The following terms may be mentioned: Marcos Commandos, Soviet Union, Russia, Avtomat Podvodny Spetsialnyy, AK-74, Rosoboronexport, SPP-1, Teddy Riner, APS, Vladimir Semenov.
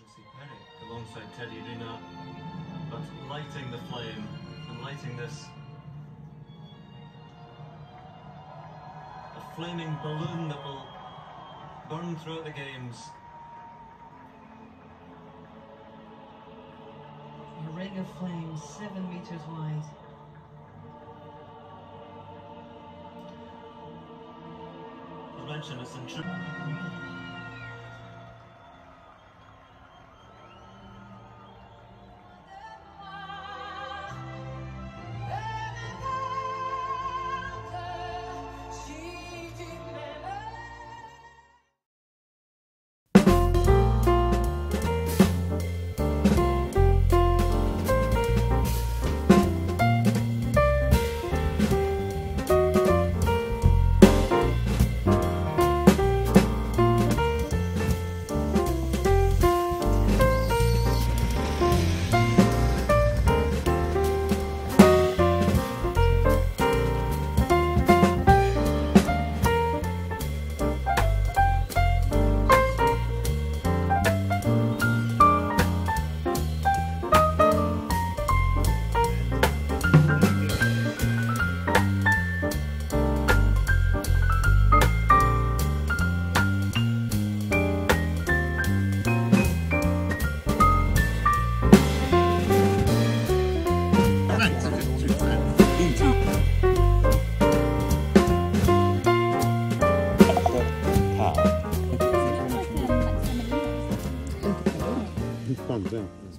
electricity pairing alongside Teddy Riner, but lighting the flame and lighting this. A flaming balloon that will burn throughout the games. A ring of flames 7 meters wide. As mentioned, it's in fun, then.